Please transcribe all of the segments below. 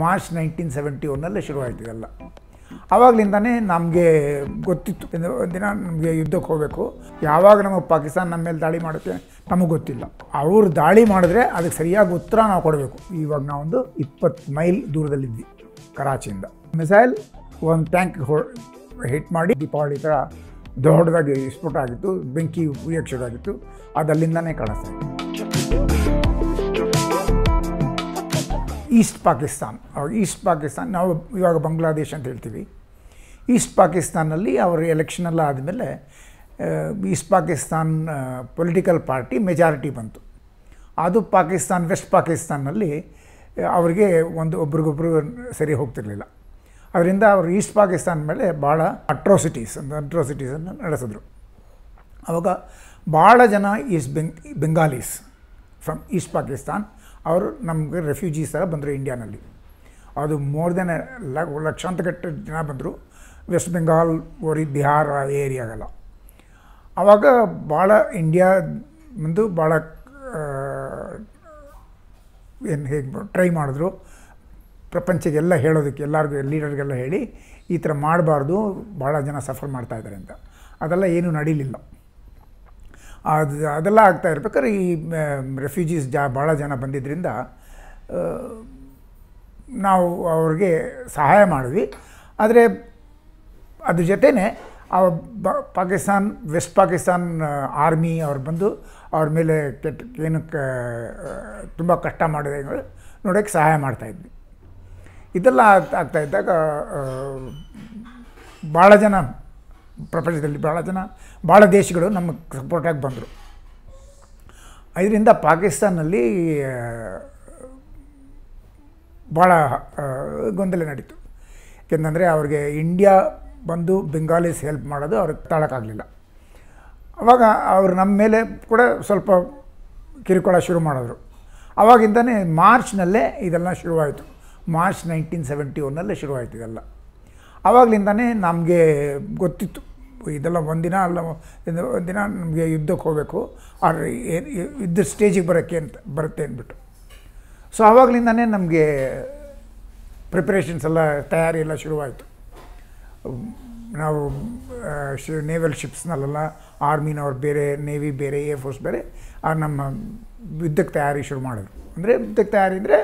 March 1971 ಶುರು ಆಯಿತು ಇದೆಲ್ಲ. ಆವಾಗಲಿಂದನೇ ನಮಗೆ ಗೊತ್ತಿತ್ತು ಒಂದಿನ ನಮಗೆ ಯುದ್ಧಕ್ಕೆ ಹೋಗಬೇಕು, ಯಾವಾಗ ನಮಗೆ ಪಾಕಿಸ್ತಾನ ನಮ್ಮ ಮೇಲೆ ದಾಳಿ ಮಾಡುತ್ತೆ ನಮಗೆ ಗೊತ್ತಿಲ್ಲ. ಅವರು ದಾಳಿ ಮಾಡಿದ್ರೆ ಅದಕ್ಕೆ ಸರಿಯಾಗಿ ಉತ್ತರ ನಾವು ಕೊಡಬೇಕು. ಇವಾಗ ನಾವೊಂದು 20 ಮೈಲ್ ದೂರದಲ್ಲಿದ್ವಿ ಕರಾಚಿಯಿಂದ. ಮಿಸೈಲ್ ಒಂದು ಟ್ಯಾಂಕ್ ಹಿಟ್ ಮಾಡಿ ದೀಪಾವಳಿ ಥರ ದೊಡ್ಡದಾಗಿ ಸ್ಫೋಟ ಆಗಿತ್ತು, ಬೆಂಕಿ ಉರಿಯಕ್ಕೆ ಶುರು ಆಗಿತ್ತು. ಅದು ಅಲ್ಲಿಂದನೇ ಕಾಣಿಸ್ತಾ ಇತ್ತು. ಈಸ್ಟ್ ಪಾಕಿಸ್ತಾನ್, ಅವ್ರು ಈಸ್ಟ್ ಪಾಕಿಸ್ತಾನ್, ನಾವು ಇವಾಗ ಬಾಂಗ್ಲಾದೇಶ್ ಅಂತ ಹೇಳ್ತೀವಿ. ಈಸ್ಟ್ ಪಾಕಿಸ್ತಾನಲ್ಲಿ ಅವರು ಎಲೆಕ್ಷನೆಲ್ಲ ಆದಮೇಲೆ east Pakistan political party majority ಬಂತು. ಅದು ಪಾಕಿಸ್ತಾನ್ ವೆಸ್ಟ್ ಪಾಕಿಸ್ತಾನಲ್ಲಿ ಅವರಿಗೆ ಒಬ್ರಿಗೊಬ್ರು ಸರಿ ಹೋಗ್ತಿರಲಿಲ್ಲ. ಅದರಿಂದ ಅವರು ಈಸ್ಟ್ ಪಾಕಿಸ್ತಾನ ಮೇಲೆ ಭಾಳ ಅಟ್ರಾಸಿಟೀಸನ್ನು ನಡೆಸಿದ್ರು. ಆವಾಗ ಭಾಳ ಜನ ಬೆಂಗಾಲೀಸ್ ಫ್ರಮ್ ಈಸ್ಟ್ ಪಾಕಿಸ್ತಾನ್ ಅವರು ನಮಗೆ ರೆಫ್ಯೂಜೀಸ್ ಥರ ಬಂದರು ಇಂಡಿಯಾನಲ್ಲಿ. ಅದು ಲಕ್ಷಾಂತರಗಟ್ಟಲೆ ಜನ ಬಂದರು ವೆಸ್ಟ್ ಬೆಂಗಾಲ್ ಓರಿ ಬಿಹಾರ ಏರಿಯಾಗೆಲ್ಲ. ಆವಾಗ ಭಾಳ ಇಂಡಿಯಾ ಬಂದು ಭಾಳ ಏನು ಹೇಗೆ ಟ್ರೈ ಮಾಡಿದ್ರು ಪ್ರಪಂಚಕ್ಕೆಲ್ಲ ಹೇಳೋದಕ್ಕೆ, ಎಲ್ಲರಿಗೂ ಲೀಡರ್ಗೆಲ್ಲ ಹೇಳಿ ಈ ಥರ ಮಾಡಬಾರ್ದು, ಭಾಳ ಜನ ಸಫರ್ ಮಾಡ್ತಾಯಿದ್ದಾರೆ ಅಂತ. ಅದೆಲ್ಲ ಏನೂ ನಡೀಲಿಲ್ಲ. ಅದೆಲ್ಲ ಆಗ್ತಾ ಇರ್ಬೇಕಾದ್ರೆ ಈ ರೆಫ್ಯೂಜೀಸ್ ಭಾಳ ಜನ ಬಂದಿದ್ದರಿಂದ ನಾವು ಅವ್ರಿಗೆ ಸಹಾಯ ಮಾಡಿದ್ವಿ. ಆದರೆ ಅದ್ರ ಜೊತೆನೇ ಆ ಪಾಕಿಸ್ತಾನ್ ವೆಸ್ಟ್ ಪಾಕಿಸ್ತಾನ್ ಆರ್ಮಿ ಅವ್ರು ಬಂದು ಅವ್ರ ಮೇಲೆ ತುಂಬ ಕಷ್ಟ ಮಾಡಿದೆ ನೋಡೋಕ್ಕೆ ಸಹಾಯ ಮಾಡ್ತಾಯಿದ್ವಿ. ಇದೆಲ್ಲ ಆಗ್ತಾಯಿದ್ದಾಗ ಭಾಳ ಜನ ಪ್ರಪಂಚದಲ್ಲಿ ಭಾಳ ದೇಶಗಳು ನಮಗೆ ಸಪೋರ್ಟಾಗಿ ಬಂದರು. ಇದರಿಂದ ಪಾಕಿಸ್ತಾನಲ್ಲಿ ಭಾಳ ಗೊಂದಲ ನಡೀತು. ಏಕೆಂದರೆ ಅವ್ರಿಗೆ ಇಂಡಿಯಾ ಬಂದು ಬೆಂಗಾಲೀಸ್ ಹೆಲ್ಪ್ ಮಾಡೋದು ಅವ್ರಿಗೆ ತಾಳೋಕ್ಕಾಗಲಿಲ್ಲ. ಆವಾಗ ಅವರು ನಮ್ಮ ಮೇಲೆ ಕೂಡ ಸ್ವಲ್ಪ ಕಿರುಕುಳ ಶುರು ಮಾಡಿದ್ರು. ಆವಾಗಿಂದನೇ ಮಾರ್ಚ್ನಲ್ಲೇ ಇದೆಲ್ಲ ಶುರುವಾಯಿತು. ಮಾರ್ಚ್ 1971 ಶುರುವಾಯಿತು ಇದೆಲ್ಲ. ಆವಾಗಲಿಂದನೇ ನಮಗೆ ಗೊತ್ತಿತ್ತು ಇದೆಲ್ಲ ಒಂದಿನ ನಮಗೆ ಯುದ್ಧಕ್ಕೆ ಹೋಗಬೇಕು, ಆದ್ರೆ ಯುದ್ಧ ಸ್ಟೇಜಿಗೆ ಬರುತ್ತೆ ಅಂದ್ಬಿಟ್ಟು. ಸೊ ಆವಾಗಲಿಂದನೇ ನಮಗೆ ಪ್ರಿಪ್ರೇಷನ್ಸ್ ಎಲ್ಲ ತಯಾರಿ ಎಲ್ಲ ಶುರುವಾಯಿತು. ನಾವು ನೇವಲ್ ಶಿಪ್ಸ್ನಲ್ಲೆಲ್ಲ ಆರ್ಮಿನವ್ರು ಬೇರೆ, ನೇವಿ ಬೇರೆ, ಏರ್ ಫೋರ್ಸ್ ಬೇರೆ ನಮ್ಮ ಯುದ್ಧಕ್ಕೆ ತಯಾರಿ ಶುರು ಮಾಡಿದ್ರು. ಅಂದರೆ ಯುದ್ಧಕ್ಕೆ ತಯಾರಿ ಅಂದರೆ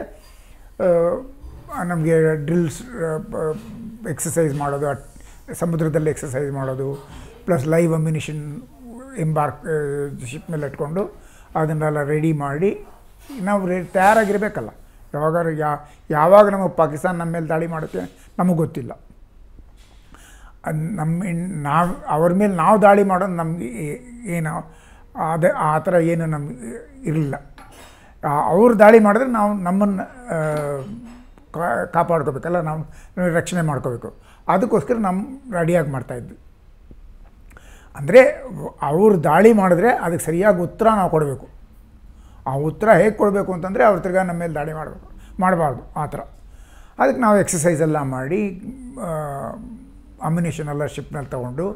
ನಮಗೆ ಡ್ರಿಲ್ಸ್ ಎಕ್ಸಸೈಸ್ ಮಾಡೋದು, ಸಮುದ್ರದಲ್ಲಿ ಎಕ್ಸಸೈಸ್ ಮಾಡೋದು, ಪ್ಲಸ್ ಲೈವ್ ಅಮ್ಯುನಿಷನ್ ಶಿಪ್ ಮೇಲೆ ಇಟ್ಕೊಂಡು ಅದನ್ನೆಲ್ಲ ರೆಡಿ ಮಾಡಿ ನಾವು ತಯಾರಾಗಿರಬೇಕಲ್ಲ. ಯಾವಾಗ ನಮಗೆ ಪಾಕಿಸ್ತಾನ ನಮ್ಮ ಮೇಲೆ ದಾಳಿ ಮಾಡುತ್ತೆ ನಮಗೆ ಗೊತ್ತಿಲ್ಲ. ನಾವು ಅವ್ರ ಮೇಲೆ ನಾವು ದಾಳಿ ಮಾಡೋದು ನಮಗೆ ಏನೋ ಅದೇ ಆ ಥರ ಏನು ನಮ್ಗೆ ಇರಲಿಲ್ಲ. ಅವ್ರು ದಾಳಿ ಮಾಡಿದ್ರೆ ನಾವು ನಮ್ಮನ್ನು ಕಾಪಾಡ್ಕೋಬೇಕಲ್ಲ, ನಾವು ರಕ್ಷಣೆ ಮಾಡ್ಕೋಬೇಕು. ಅದಕ್ಕೋಸ್ಕರ ನಮ್ಮ ರೆಡಿಯಾಗಿ ಮಾಡ್ತಾಯಿದ್ವಿ. ಅಂದರೆ ಅವರು ದಾಳಿ ಮಾಡಿದ್ರೆ ಅದಕ್ಕೆ ಸರಿಯಾಗಿ ಉತ್ತರ ನಾವು ಕೊಡಬೇಕು. ಆ ಉತ್ತರ ಹೇಗೆ ಕೊಡಬೇಕು ಅಂತಂದರೆ ಅವ್ರ ತಿರ್ಗಾ ನಮ್ಮ ಮೇಲೆ ದಾಳಿ ಮಾಡಬಾರ್ದು ಆ ಥರ. ಅದಕ್ಕೆ ನಾವು ಎಕ್ಸಸೈಸೆಲ್ಲ ಮಾಡಿ ಅಮ್ಯುನೇಷನೆಲ್ಲ ಶಿಪ್ನಲ್ಲಿ ತೊಗೊಂಡು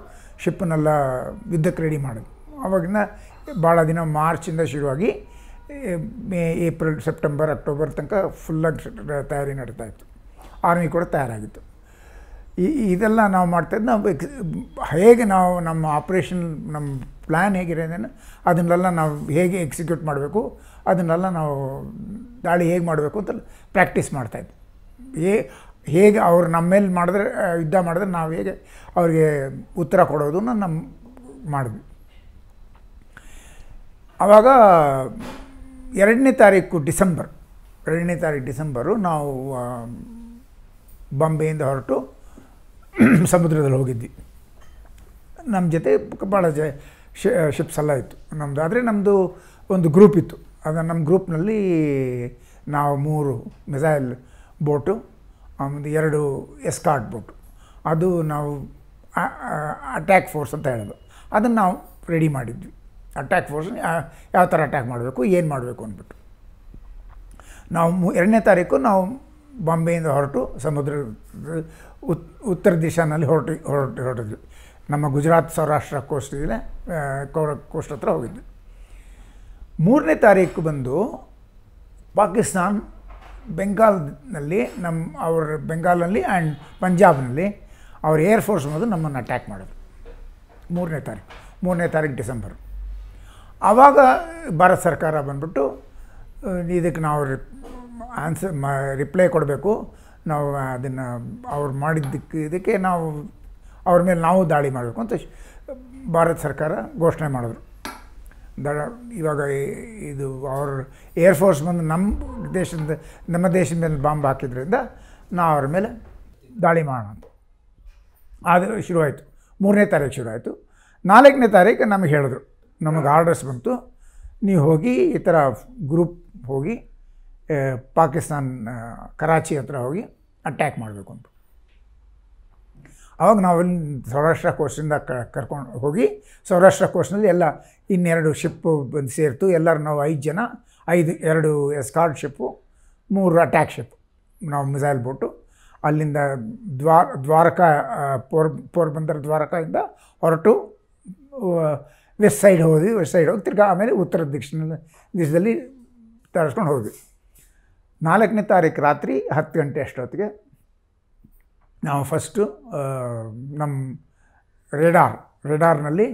ಶಿಪ್ಪನ್ನೆಲ್ಲ ಯುದ್ಧಕ್ಕೆ ರೆಡಿ ಮಾಡೋದು. ಆವಾಗಿಂದ ಭಾಳ ದಿನ ಮಾರ್ಚಿಂದ ಶುರುವಾಗಿ ಮೇ, ಏಪ್ರಿಲ್, ಸೆಪ್ಟೆಂಬರ್, ಅಕ್ಟೋಬರ್ ತನಕ ಫುಲ್ಲಾಗಿ ತಯಾರಿ ನಡೀತಾಯಿತ್ತು. ಆರ್ಮಿ ಕೂಡ ತಯಾರಾಗಿತ್ತು. ಇದೆಲ್ಲ ನಾವು ಮಾಡ್ತಾಯಿದ್ದು ನಾವು ಹೇಗೆ ನಾವು ನಮ್ಮ ಆಪ್ರೇಷನ್ ನಮ್ಮ ಪ್ಲ್ಯಾನ್ ಹೇಗಿರೋದೇನು ಅದನ್ನೆಲ್ಲ ನಾವು ಹೇಗೆ ಎಕ್ಸಿಕ್ಯೂಟ್ ಮಾಡಬೇಕು, ಅದನ್ನೆಲ್ಲ ನಾವು ದಾಳಿ ಹೇಗೆ ಮಾಡಬೇಕು ಅಂತ ಪ್ರಾಕ್ಟೀಸ್ ಮಾಡ್ತಾಯಿದ್ವಿ. ಹೇಗೆ ಅವರು ನಮ್ಮ ಮೇಲೆ ಮಾಡಿದ್ರೆ ಯುದ್ಧ ಮಾಡಿದ್ರೆ ನಾವು ಹೇಗೆ ಅವ್ರಿಗೆ ಉತ್ತರ ಕೊಡೋದನ್ನು ನಮ್ಮ ಮಾಡಿದ್ವಿ. ಆವಾಗ 2ನೇ ತಾರೀಕು ಡಿಸೆಂಬರು ನಾವು ಬಾಂಬೆಯಿಂದ ಹೊರಟು ಸಮುದ್ರದಲ್ಲಿ ಹೋಗಿದ್ವಿ. ನಮ್ಮ ಜೊತೆ ಭಾಳ ಶಿಪ್ಸ್ ಎಲ್ಲ ಇತ್ತು ನಮ್ಮದು. ಆದರೆ ನಮ್ಮದು ಒಂದು ಗ್ರೂಪ್ ಇತ್ತು. ಅದು ನಮ್ಮ ಗ್ರೂಪ್ನಲ್ಲಿ ನಾವು 3 ಮಿಸೈಲ್ ಬೋಟು, ಒಂದು 2 ಎಸ್ಕಾರ್ಟ್ ಬೋಟು, ಅದು ನಾವು ಅಟ್ಯಾಕ್ ಫೋರ್ಸ್ ಅಂತ ಹೇಳೋದು, ಅದನ್ನು ನಾವು ರೆಡಿ ಮಾಡಿದ್ವಿ. ಅಟ್ಯಾಕ್ ಫೋರ್ಸ್ ಯಾವ ಥರ ಅಟ್ಯಾಕ್ ಮಾಡಬೇಕು, ಏನು ಮಾಡಬೇಕು ಅಂದ್ಬಿಟ್ಟು ನಾವು 2ನೇ ತಾರೀಕು ನಾವು ಬಾಂಬೆಯಿಂದ ಹೊರಟು ಸಮುದ್ರ ಉತ್ತರ ದಿಶಾನಲ್ಲಿ ಹೊರಟಿದ್ವಿ. ನಮ್ಮ ಗುಜರಾತ್ ಸೌರಾಷ್ಟ್ರ ಕೋಸ್ಟ್ ಇದೆ, ಕೋಸ್ಟ್ ಹತ್ರ ಹೋಗಿದ್ವಿ. 3ನೇ ತಾರೀಕು ಬಂದು ಪಾಕಿಸ್ತಾನ್ ಬೆಂಗಾಲ್ನಲ್ಲಿ ಅವರ ಬೆಂಗಾಲಲ್ಲಿ ಆ್ಯಂಡ್ ಪಂಜಾಬ್ನಲ್ಲಿ ಅವ್ರ ಏರ್ಫೋರ್ಸ್ ಅನ್ನೋದು ನಮ್ಮನ್ನು ಅಟ್ಯಾಕ್ ಮಾಡೋದು 3ನೇ ತಾರೀಕು ಡಿಸೆಂಬರ್. ಆವಾಗ ಭಾರತ ಸರ್ಕಾರ ಬಂದ್ಬಿಟ್ಟು ಇದಕ್ಕೆ ನಾವು ಆನ್ಸರ್ ರಿಪ್ಲೈ ಕೊಡಬೇಕು, ನಾವು ಅದನ್ನು ಅವ್ರು ಮಾಡಿದ್ದಕ್ಕೆ ಇದಕ್ಕೆ ನಾವು ಅವ್ರ ಮೇಲೆ ನಾವು ದಾಳಿ ಮಾಡಬೇಕು ಅಂತ ಭಾರತ ಸರ್ಕಾರ ಘೋಷಣೆ ಮಾಡಿದ್ರು. ಇವಾಗ ಇದು ಅವ್ರ ಏರ್ಫೋರ್ಸ್ ಬಂದು ನಮ್ಮ ದೇಶದ ಮೇಲೆ ಬಾಂಬ್ ಹಾಕಿದ್ರಿಂದ ನಾವು ಅವ್ರ ಮೇಲೆ ದಾಳಿ ಮಾಡೋಣ ಅಂತ ಆದರೂ ಶುರುವಾಯಿತು. 3ನೇ ತಾರೀಕು ಶುರುವಾಯಿತು. 4ನೇ ತಾರೀಕು ನಮಗೆ ಹೇಳಿದ್ರು, ನಮಗೆ ಆರ್ಡರ್ಸ್ ಬಂತು, ನೀವು ಹೋಗಿ ಈ ಥರ ಗ್ರೂಪ್ ಹೋಗಿ ಪಾಕಿಸ್ತಾನ್ ಕರಾಚಿ ಹತ್ರ ಹೋಗಿ ಅಟ್ಯಾಕ್ ಮಾಡಬೇಕು ಅಂತ. ಆವಾಗ ನಾವೆಲ್ಲ ಸೌರಾಷ್ಟ್ರ ಕೋಸ್ಟಿಂದ ಕರ್ಕೊಂಡು ಹೋಗಿ ಸೌರಾಷ್ಟ್ರ ಕೋಸ್ಟ್ನಲ್ಲಿ ಎಲ್ಲ ಇನ್ನೆರಡು ಶಿಪ್ಪು ಬಂದು ಸೇರ್ತು. ಎಲ್ಲರೂ ನಾವು 5 ಜನ, 2 ಎಸ್ಕಾರ್ಟ್ ಶಿಪ್ಪು, 3 ಅಟ್ಯಾಕ್ ಶಿಪ್, ನಾವು ಮಿಸೈಲ್ ಬೋಟು ಅಲ್ಲಿಂದ ದ್ವಾರಕಾ ಪೋರ್ಬಂದರ್ ದ್ವಾರಕಾಯಿಂದ ಹೊರಟು ವೆಸ್ಟ್ ಸೈಡ್ ಹೋಗಿ ತಿರ್ಗಿ ಆಮೇಲೆ ಉತ್ತರ ದಿಶದಲ್ಲಿ ತರಿಸ್ಕೊಂಡು ಹೋದ್ವಿ. 4ನೇ ತಾರೀಕು ರಾತ್ರಿ 10 ಗಂಟೆ ಅಷ್ಟೊತ್ತಿಗೆ ನಾವು ಫಸ್ಟು ನಮ್ಮ ರೆಡಾರ್ನಲ್ಲಿ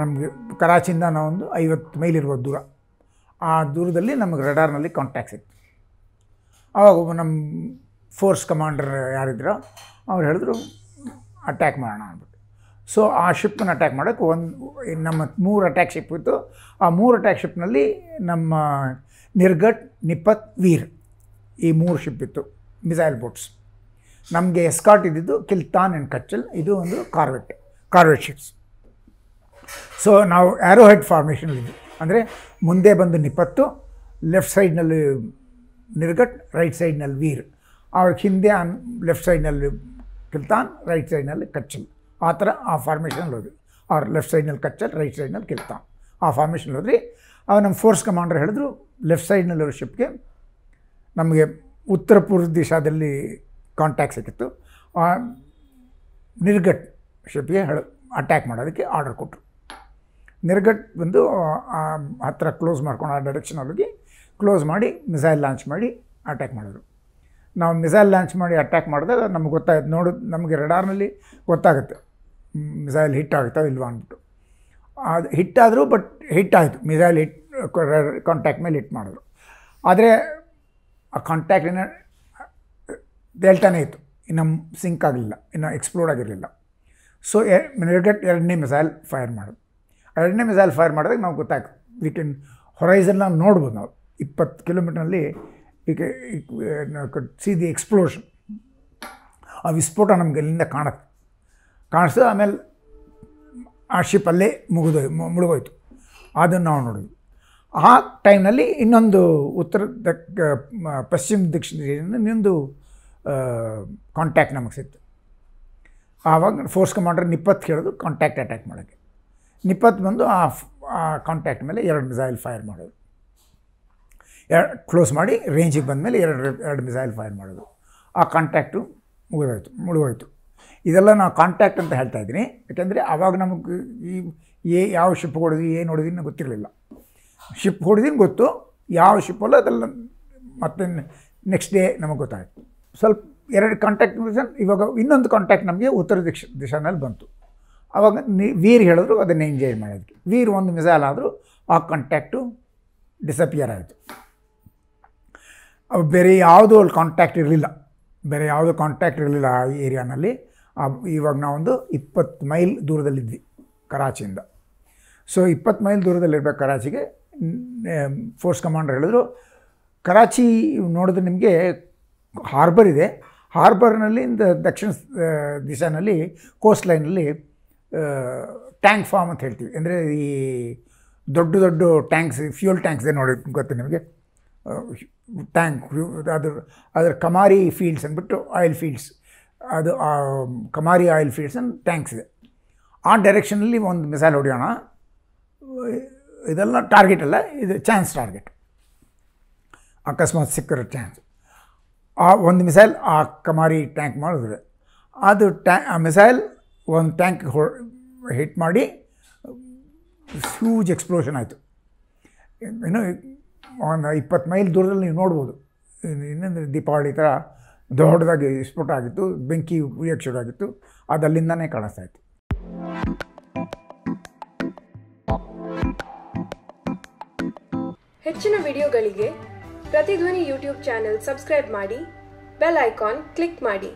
ನಮಗೆ ಕರಾಚಿಯಿಂದ ನಾವೊಂದು 50 ಮೈಲ್ ಇರುವ ದೂರ, ಆ ದೂರದಲ್ಲಿ ನಮಗೆ ರೆಡಾರ್ನಲ್ಲಿ ಕಾಂಟ್ಯಾಕ್ಟ್ ಸಿಕ್ತು. ಆವಾಗ ನಮ್ಮ ಫೋರ್ಸ್ ಕಮಾಂಡರ್ ಯಾರಿದ್ರೋ ಅವ್ರು ಹೇಳಿದ್ರು ಅಟ್ಯಾಕ್ ಮಾಡೋಣ ಅಂದ್ಬಿಟ್ಟು. ಸೊ ಆ ಶಿಪ್ಪನ್ನು ಅಟ್ಯಾಕ್ ಮಾಡೋಕ್ಕೆ ನಮ್ಮ 3 ಅಟ್ಯಾಕ್ ಶಿಪ್ ಇತ್ತು. ಆ 3 ಅಟ್ಯಾಕ್ ಶಿಪ್ನಲ್ಲಿ ನಮ್ಮ ನಿರ್ಗಟ್, ನಿಪ್ಪತ್, ವೀರ್ ಈ 3 ಶಿಪ್ ಇತ್ತು ಮಿಸೈಲ್ ಬೋಟ್ಸ್. ನಮಗೆ ಎಸ್ಕಾರ್ಟ್ ಇದ್ದಿದ್ದು ಕಿಲ್ತಾನ್ ಆ್ಯಂಡ್ ಕಚ್ಚಲ್, ಇದು ಒಂದು ಕಾರ್ವೆಟ್ ಶಿಪ್ಸ್. ಸೊ ನಾವು ಆ್ಯರೋ ಹೆಡ್ ಫಾರ್ಮೇಷನಲ್ಲಿ, ಅಂದರೆ ಮುಂದೆ ಬಂದು ನಿಪ್ಪತ್ತು, ಲೆಫ್ಟ್ ಸೈಡ್ನಲ್ಲಿ ನಿರ್ಗಟ್, ರೈಟ್ ಸೈಡ್ನಲ್ಲಿ ವೀರ್, ಅವ್ರ ಹಿಂದೆ ಲೆಫ್ಟ್ ಸೈಡ್ನಲ್ಲಿ ಕಿಲ್ತಾನ್, ರೈಟ್ ಸೈಡ್ನಲ್ಲಿ ಕಚ್ಚಲ್, ಆ ಥರ ಆ ಫಾರ್ಮೇಷನಲ್ಲಿ ಹೋದ್ವಿ. ಅವ್ರ ಲೆಫ್ಟ್ ಸೈಡ್ನಲ್ಲಿ ಕಚ್ಚಲ್, ರೈಟ್ ಸೈಡ್ನಲ್ಲಿ ಕಿಲ್ತಾನ್, ಆ ಫಾರ್ಮೇಷನಲ್ಲಿ ಹೋದ್ರಿ. ಅವ್ರು ನಮ್ಮ ಫೋರ್ಸ್ ಕಮಾಂಡರ್ ಹೇಳಿದ್ರು ಲೆಫ್ಟ್ ಸೈಡ್ನಲ್ಲಿರೋ ಶಿಪ್ಗೆ ನಮಗೆ ಉತ್ತರ ಪೂರ್ವ ದಿಶಾದಲ್ಲಿ ಕಾಂಟ್ಯಾಕ್ಟ್ ಸಿಕ್ಕಿತ್ತು, ನಿರ್ಗಟ್ ಶಿಪ್ಗೆ ಅಟ್ಯಾಕ್ ಮಾಡೋದಕ್ಕೆ ಆರ್ಡರ್ ಕೊಟ್ಟರು. ನಿರ್ಗಟ್ ಬಂದು ಹತ್ತಿರ ಕ್ಲೋಸ್ ಮಾಡ್ಕೊಂಡು ಆ ಡೈರೆಕ್ಷನಲ್ಲಿ ಕ್ಲೋಸ್ ಮಾಡಿ ಮಿಸೈಲ್ ಲಾಂಚ್ ಮಾಡಿ ಅಟ್ಯಾಕ್ ಮಾಡಿದ್ರು. ನಾವು ಮಿಸೈಲ್ ಲಾಂಚ್ ಮಾಡಿ ಅಟ್ಯಾಕ್ ಮಾಡಿದಾಗ ನಮ್ಗೆ ಗೊತ್ತಾಯ್ತು, ನಮಗೆ ರೆಡಾರ್ನಲ್ಲಿ ಗೊತ್ತಾಗುತ್ತೆ ಮಿಸೈಲ್ ಹಿಟ್ ಆಗುತ್ತಾವೆ ಇಲ್ವಾ ಅಂದ್ಬಿಟ್ಟು. ಅದು ಹಿಟ್ಟಾದರೂ ಬಟ್ ಹಿಟ್ ಆಯಿತು, ಮಿಸೈಲ್ ಹಿಟ್ ಕಾಂಟ್ಯಾಕ್ಟ್ ಮೇಲೆ ಹಿಟ್ ಮಾಡಿದ್ರು. ಆದರೆ ಆ ಕಾಂಟ್ಯಾಕ್ಟಿನ ಡೆಲ್ಟಾನೇ ಇತ್ತು, ಇನ್ನು ಸಿಂಕ್ ಆಗಲಿಲ್ಲ, ಇನ್ನು ಎಕ್ಸ್ಪ್ಲೋರ್ಡ್ ಆಗಿರಲಿಲ್ಲ. ಸೊ ನಿರ್ಗಟ್ 2ನೇ ಮಿಸೈಲ್ ಫೈರ್ ಮಾಡೋದು. 2ನೇ ಮಿಸೈಲ್ ಫೈರ್ ಮಾಡಿದಾಗ ನಾವು ಗೊತ್ತಾಯ್ತು, ವಿ ಕ್ಯಾನ್ ಹೊರೈಸನ್ ನೋಡ್ಬೋದು ನಾವು 20 ಕಿಲೋಮೀಟರ್ನಲ್ಲಿ ಸಿ ದಿ ಎಕ್ಸ್ಪ್ಲೋಷನ್, ಆ ವಿಸ್ಫೋಟ ನಮ್ಗೆ ಅಲ್ಲಿಂದ ಕಾಣಿಸ್ತದೆ. ಆಮೇಲೆ ಆ ಶಿಪ್ ಅಲ್ಲೇ ಮುಳುಗೋಯ್ತು. ಅದನ್ನು ನಾವು ನೋಡಿದ್ವಿ. ಆ ಟೈಮ್ನಲ್ಲಿ ಇನ್ನೊಂದು ಪಶ್ಚಿಮ ದಿಕ್ಕಿನಿಂದ ಇನ್ನೊಂದು ಕಾಂಟ್ಯಾಕ್ಟ್ ನಮಗೆ ಸಿಕ್ತು. ಆವಾಗ ಫೋರ್ಸ್ ಕಮಾಂಡರ್ ನಿಪ್ಪತ್ತು ಕೇಳಿದ್ರು ಕಾಂಟ್ಯಾಕ್ಟ್ ಅಟ್ಯಾಕ್ ಮಾಡೋಕ್ಕೆ. ನಿಪ್ಪತ್ತು ಬಂದು ಆ ಕಾಂಟ್ಯಾಕ್ಟ್ ಮೇಲೆ 2 ಮಿಸೈಲ್ ಫೈರ್ ಮಾಡೋದು. ಕ್ಲೋಸ್ ಮಾಡಿ ರೇಂಜಿಗೆ ಬಂದಮೇಲೆ ಎರಡು ಮಿಸೈಲ್ ಫೈರ್ ಮಾಡೋದು. ಆ ಕಾಂಟ್ಯಾಕ್ಟು ಮುಳುಗೋಯ್ತು. ಇದೆಲ್ಲ ನಾವು ಕಾಂಟ್ಯಾಕ್ಟ್ ಅಂತ ಹೇಳ್ತಾ ಇದ್ದೀನಿ, ಯಾಕೆಂದರೆ ಆವಾಗ ನಮಗೆ ಯಾವ ಶಿಪ್ ಹೊಡೆದ್ವಿ ಏನು ಹೊಡೆದ್ವಿ ಇನ್ನೂ ಗೊತ್ತಿರಲಿಲ್ಲ. ಶಿಪ್ ಹೊಡೆದಿನ ಗೊತ್ತು, ಯಾವ ಶಿಪ್ ಅಲ್ಲ ಅದೆಲ್ಲ ಮತ್ತೆ ನೆಕ್ಸ್ಟ್ ಡೇ ನಮಗೆ ಗೊತ್ತಾಯಿತು. ಸ್ವಲ್ಪ 2 ಕಾಂಟ್ಯಾಕ್ಟ್ ಇವಾಗ ಇನ್ನೊಂದು ಕಾಂಟ್ಯಾಕ್ಟ್ ನಮಗೆ ಉತ್ತರ ದಿಶಾನಲ್ಲಿ ಬಂತು. ಆವಾಗ ವೀರ್ ಹೇಳಿದ್ರು ಅದನ್ನು ಎಂಜಾಯ್ ಮಾಡೋದಕ್ಕೆ. ವೀರ್ 1 ಮಿಸೈಲ್ ಆದರೂ ಆ ಕಾಂಟ್ಯಾಕ್ಟು ಡಿಸಪಿಯರ್ ಆಯಿತು. ಬೇರೆ ಯಾವುದೋ ಅಲ್ಲಿ ಕಾಂಟ್ಯಾಕ್ಟ್ ಇರಲಿಲ್ಲ, ಆ ಏರಿಯಾನಲ್ಲಿ. ಇವಾಗ ನಾವೊಂದು 20 ಮೈಲ್ ದೂರದಲ್ಲಿದ್ವಿ ಕರಾಚಿಯಿಂದ. ಸೊ 20 ಮೈಲ್ ದೂರದಲ್ಲಿರ್ಬೇಕು ಕರಾಚಿಗೆ. ಫೋರ್ಸ್ ಕಮಾಂಡರ್ ಹೇಳಿದ್ರು ಕರಾಚಿ ನೋಡಿದ್ರೆ ನಿಮಗೆ ಹಾರ್ಬರ್ ಇದೆ, ಹಾರ್ಬರ್ನಲ್ಲಿ ದಕ್ಷಿಣ ದಿಶಾನಲ್ಲಿ ಕೋಸ್ಟ್ ಲೈನಲ್ಲಿ ಟ್ಯಾಂಕ್ ಫಾರ್ಮ್ ಅಂತ ಹೇಳ್ತೀವಿ, ಅಂದರೆ ಈ ದೊಡ್ಡ ಟ್ಯಾಂಕ್ಸ್, ಫ್ಯೂಯಲ್ ಟ್ಯಾಂಕ್ಸ್ ನೋಡಿ ಗೊತ್ತು ನಿಮಗೆ, ಟ್ಯಾಂಕ್ ಅದರ ಕಮಾರಿ ಫೀಲ್ಡ್ಸ್ ಅಂದ್ಬಿಟ್ಟು ಆಯಿಲ್ ಫೀಲ್ಡ್ಸ್, ಅದು Keamari oil fields and tanks ಇದೆ. ಆ ಡೈರೆಕ್ಷನಲ್ಲಿ 1 ಮಿಸೈಲ್ ಹೊಡೆಯೋಣ, ಇದೆಲ್ಲ ಟಾರ್ಗೆಟ್ ಅಲ್ಲ, ಇದು ಚಾನ್ಸ್ ಟಾರ್ಗೆಟ್, ಅಕಸ್ಮಾತ್ ಸಿಕ್ಕಿರೋ ಚಾನ್ಸ್. ಆ 1 ಮಿಸೈಲ್ ಆ ಕಮಾರಿ ಟ್ಯಾಂಕ್ ಮಾಡಿದ್ರೆ ಅದು ಆ ಮಿಸೈಲ್ 1 ಟ್ಯಾಂಕ್ ಹಿಟ್ ಮಾಡಿ ಹ್ಯೂಜ್ ಎಕ್ಸ್ಪ್ಲೋಷನ್ ಆಯಿತು. ಇನ್ನು 20 ಮೈಲ್ ದೂರದಲ್ಲಿ ನೀವು ನೋಡ್ಬೋದು ಏನಂದರೆ ದೀಪಾವಳಿ ಥರ ದೊಡ್ಡದಾಗಿ ಸ್ಫೋಟ ಆಗಿತ್ತು, ಬೆಂಕಿ ಉರಿಯಕ್ಕೆ ಶುರು ಆಗಿತ್ತು. ಅದು ಅಲ್ಲಿಂದನೇ ಕಾಣಿಸ್ತಾ ಇತ್ತು. ಹೆಚ್ಚಿನ ವಿಡಿಯೋಗಳಿಗೆ ಪ್ರತಿಧ್ವನಿ ಯೂಟ್ಯೂಬ್ ಚಾನೆಲ್ ಸಬ್ಸ್ಕ್ರೈಬ್ ಮಾಡಿ, ಬೆಲ್ ಐಕಾನ್ ಕ್ಲಿಕ್ ಮಾಡಿ.